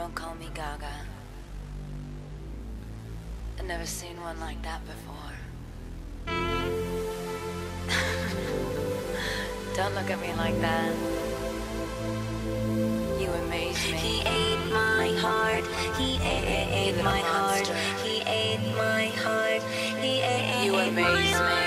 Don't call me Gaga. I've never seen one like that before. Don't look at me like that. You amaze me. He ate my heart. He ate my heart. He ate my heart. He ate my heart. You amaze me.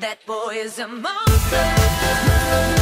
That boy is a monster.